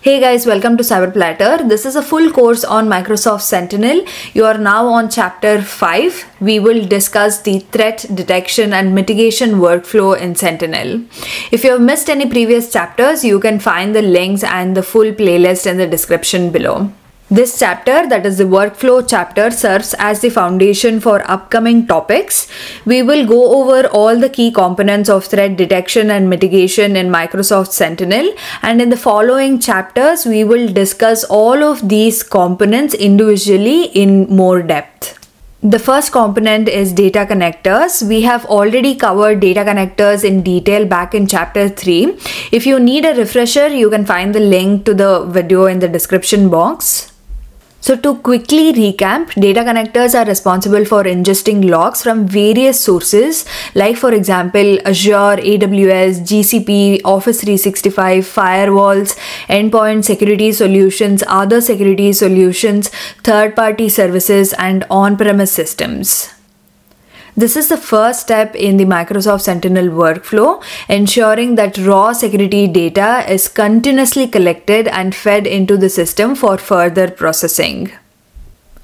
Hey guys, welcome to CyberPlatter. This is a full course on Microsoft Sentinel. You are now on chapter 5. We will discuss the threat detection and mitigation workflow in Sentinel. If you have missed any previous chapters, you can find the links and the full playlist in the description below. This chapter, that is the workflow chapter, serves as the foundation for upcoming topics. We will go over all the key components of threat detection and mitigation in Microsoft Sentinel, and in the following chapters we will discuss all of these components individually in more depth. The first component is data connectors. We have already covered data connectors in detail back in chapter 3. If you need a refresher, you can find the link to the video in the description box. So to quickly recap, data connectors are responsible for ingesting logs from various sources like, for example, Azure, AWS, GCP, Office 365, firewalls, endpoint security solutions, other security solutions, third-party services, and on-premise systems. This is the first step in the Microsoft Sentinel workflow, ensuring that raw security data is continuously collected and fed into the system for further processing.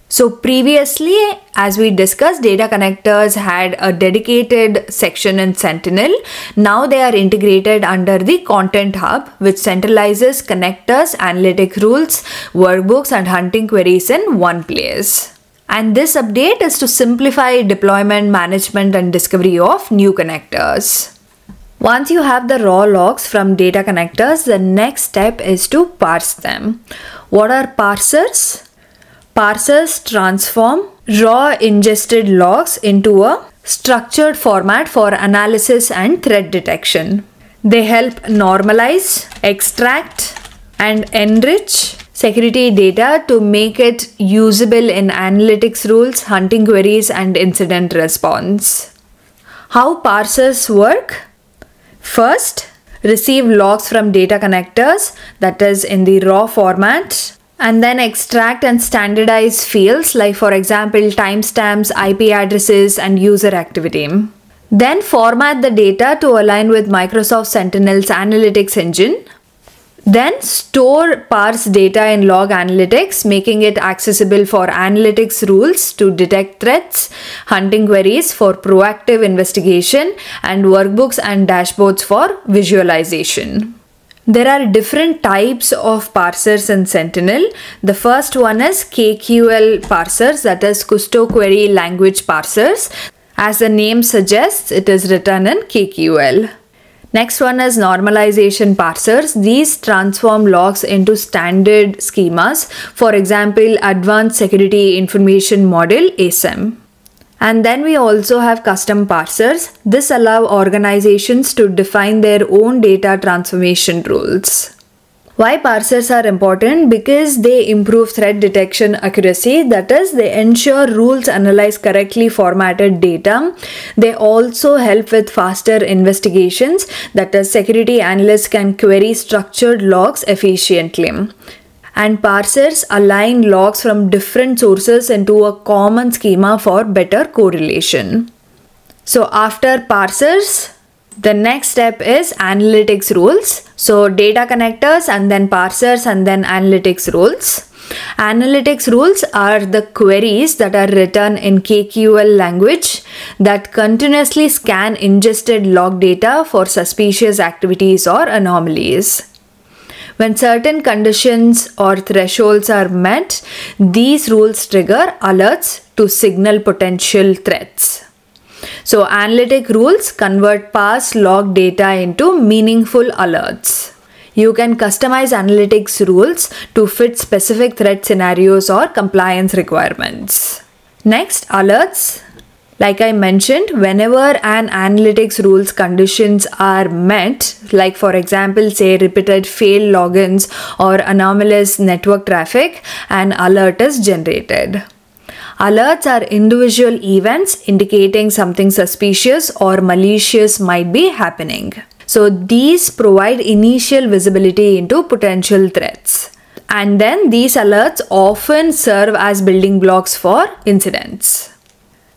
So previously, as we discussed, data connectors had a dedicated section in Sentinel. Now they are integrated under the Content Hub, which centralizes connectors, analytic rules, workbooks, and hunting queries in one place. And this update is to simplify deployment, management, and discovery of new connectors. Once you have the raw logs from data connectors, the next step is to parse them. What are parsers? Parsers transform raw ingested logs into a structured format for analysis and threat detection. They help normalize, extract, and enrich security data to make it usable in analytics rules, hunting queries, and incident response. How parsers work? First, receive logs from data connectors, that is in the raw format, and then extract and standardize fields like, for example, timestamps, IP addresses, and user activity. Then format the data to align with Microsoft Sentinel's analytics engine. Then store parse data in log analytics, making it accessible for analytics rules to detect threats, hunting queries for proactive investigation, and workbooks and dashboards for visualization. There are different types of parsers in Sentinel. The first one is KQL parsers, that is Kusto query language parsers. As the name suggests, it is written in KQL. Next one is normalization parsers. These transform logs into standard schemas, for example, Advanced Security Information Model, ASIM. And then we also have custom parsers. This allows organizations to define their own data transformation rules. Why parsers are important? Because they improve threat detection accuracy, that is, they ensure rules analyze correctly formatted data. They also help with faster investigations, that is, security analysts can query structured logs efficiently. And parsers align logs from different sources into a common schema for better correlation. So after parsers, the next step is analytics rules. So data connectors, and then parsers, and then analytics rules. Analytics rules are the queries that are written in KQL language that continuously scan ingested log data for suspicious activities or anomalies. When certain conditions or thresholds are met, these rules trigger alerts to signal potential threats. So analytic rules convert past log data into meaningful alerts. You can customize analytics rules to fit specific threat scenarios or compliance requirements. Next, alerts. Like I mentioned, whenever an analytics rules conditions are met, like for example, say repeated failed logins or anomalous network traffic, an alert is generated. Alerts are individual events indicating something suspicious or malicious might be happening. So these provide initial visibility into potential threats. And then these alerts often serve as building blocks for incidents.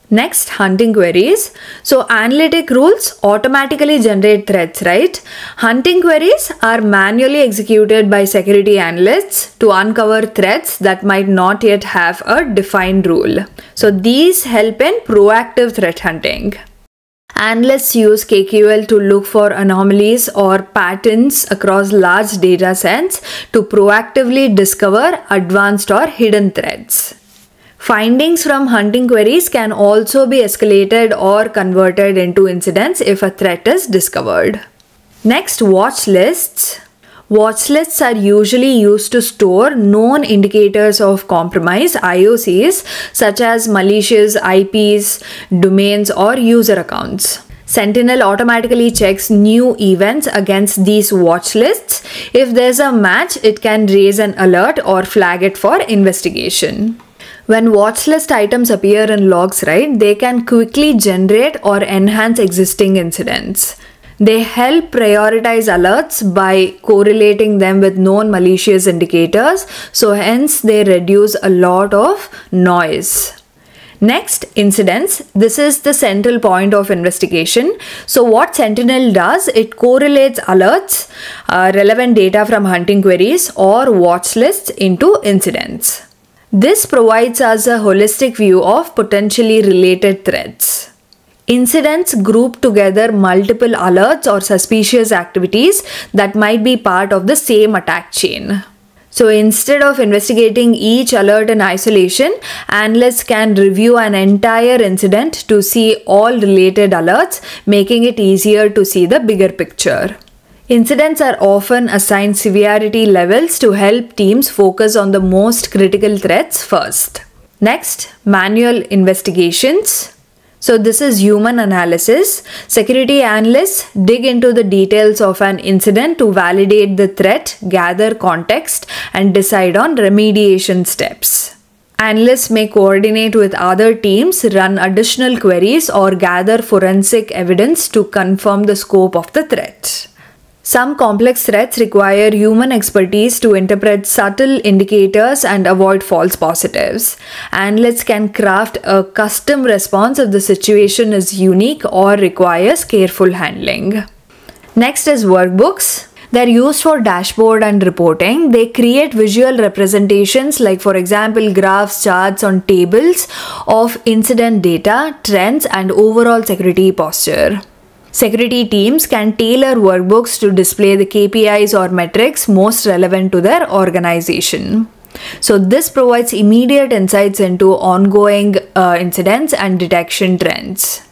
Next, hunting queries. So analytic rules automatically generate threats, right? Hunting queries are manually executed by security analysts to uncover threats that might not yet have a defined rule. So these help in proactive threat hunting. Analysts use KQL to look for anomalies or patterns across large data sets to proactively discover advanced or hidden threats. Findings from hunting queries can also be escalated or converted into incidents if a threat is discovered. Next, watch lists. Watch lists are usually used to store known indicators of compromise, IOCs, such as malicious IPs, domains, or user accounts. Sentinel automatically checks new events against these watch lists. If there's a match, it can raise an alert or flag it for investigation. When watchlist items appear in logs, right, they can quickly generate or enhance existing incidents. They help prioritize alerts by correlating them with known malicious indicators, so hence they reduce a lot of noise. Next, incidents. This is the central point of investigation. So what Sentinel does, it correlates alerts, relevant data from hunting queries or watchlists into incidents. This provides us a holistic view of potentially related threats. Incidents group together multiple alerts or suspicious activities that might be part of the same attack chain. So instead of investigating each alert in isolation, analysts can review an entire incident to see all related alerts, making it easier to see the bigger picture. Incidents are often assigned severity levels to help teams focus on the most critical threats first. Next, manual investigations. So this is human analysis. Security analysts dig into the details of an incident to validate the threat, gather context, and decide on remediation steps. Analysts may coordinate with other teams, run additional queries, or gather forensic evidence to confirm the scope of the threat. Some complex threats require human expertise to interpret subtle indicators and avoid false positives. Analysts can craft a custom response if the situation is unique or requires careful handling. Next is workbooks. They're used for dashboard and reporting. They create visual representations, like for example graphs, charts, and tables of incident data, trends, and overall security posture. Security teams can tailor workbooks to display the KPIs or metrics most relevant to their organization. So this provides immediate insights into ongoing incidents and detection trends.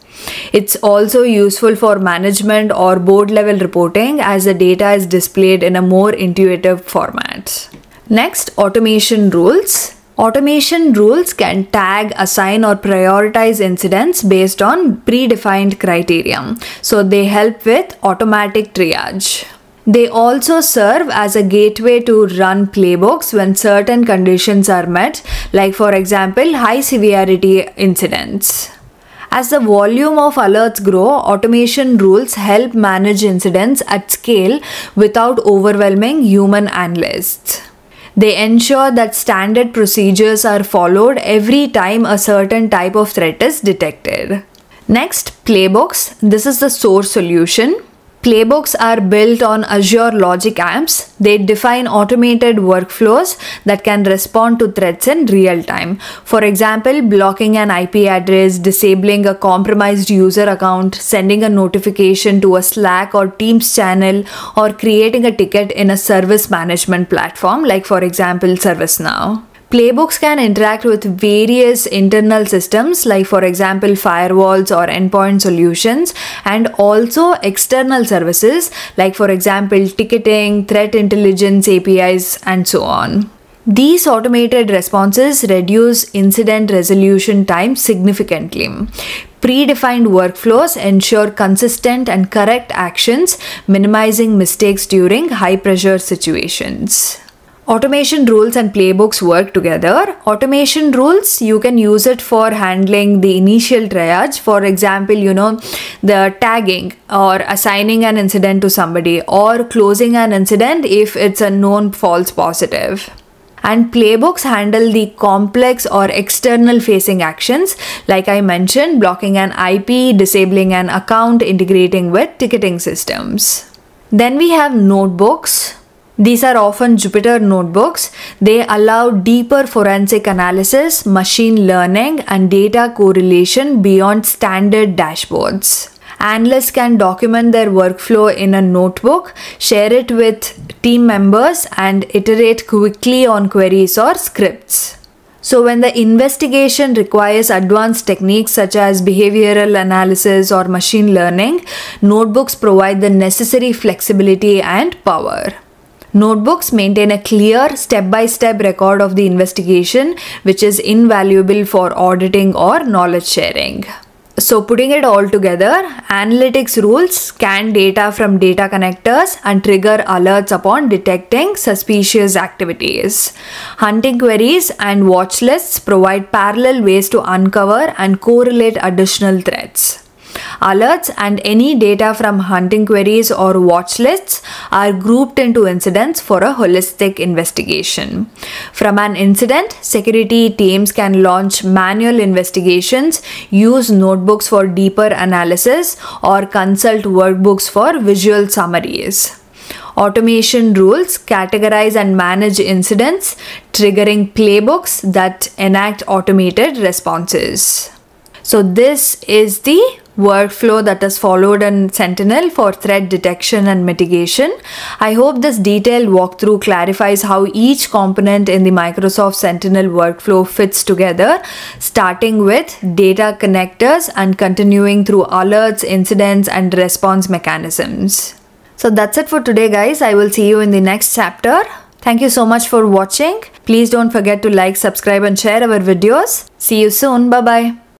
It's also useful for management or board level reporting, as the data is displayed in a more intuitive format. Next, automation rules. Automation rules can tag, assign, or prioritize incidents based on predefined criteria. So they help with automatic triage. They also serve as a gateway to run playbooks when certain conditions are met, like for example, high severity incidents. As the volume of alerts grow, automation rules help manage incidents at scale without overwhelming human analysts. They ensure that standard procedures are followed every time a certain type of threat is detected. Next, playbooks. This is the source solution. Playbooks are built on Azure Logic Apps. They define automated workflows that can respond to threats in real time. For example, blocking an IP address, disabling a compromised user account, sending a notification to a Slack or Teams channel, or creating a ticket in a service management platform, like for example, ServiceNow. Playbooks can interact with various internal systems, like for example firewalls or endpoint solutions, and also external services, like for example ticketing, threat intelligence APIs, and so on. These automated responses reduce incident resolution time significantly. Predefined workflows ensure consistent and correct actions, minimizing mistakes during high-pressure situations. Automation rules and playbooks work together. Automation rules, you can use it for handling the initial triage. For example, the tagging or assigning an incident to somebody, or closing an incident if it's a known false positive. and playbooks handle the complex or external facing actions, like I mentioned, blocking an IP, disabling an account, integrating with ticketing systems. Then we have notebooks. These are often Jupyter notebooks. They allow deeper forensic analysis, machine learning, and data correlation beyond standard dashboards. Analysts can document their workflow in a notebook, share it with team members, and iterate quickly on queries or scripts. So when the investigation requires advanced techniques such as behavioral analysis or machine learning, notebooks provide the necessary flexibility and power. Notebooks maintain a clear step-by-step record of the investigation, which is invaluable for auditing or knowledge sharing. So putting it all together, analytics rules scan data from data connectors and trigger alerts upon detecting suspicious activities. Hunting queries and watch lists provide parallel ways to uncover and correlate additional threats. Alerts and any data from hunting queries or watch lists are grouped into incidents for a holistic investigation. From an incident, security teams can launch manual investigations, use notebooks for deeper analysis, or consult workbooks for visual summaries. Automation rules categorize and manage incidents, triggering playbooks that enact automated responses. So this is the workflow that is followed in Sentinel for threat detection and mitigation. I hope this detailed walkthrough clarifies how each component in the Microsoft Sentinel workflow fits together, starting with data connectors and continuing through alerts, incidents, and response mechanisms. So that's it for today, guys. I will see you in the next chapter. Thank you so much for watching. Please don't forget to like, subscribe, and share our videos. See you soon. Bye-bye.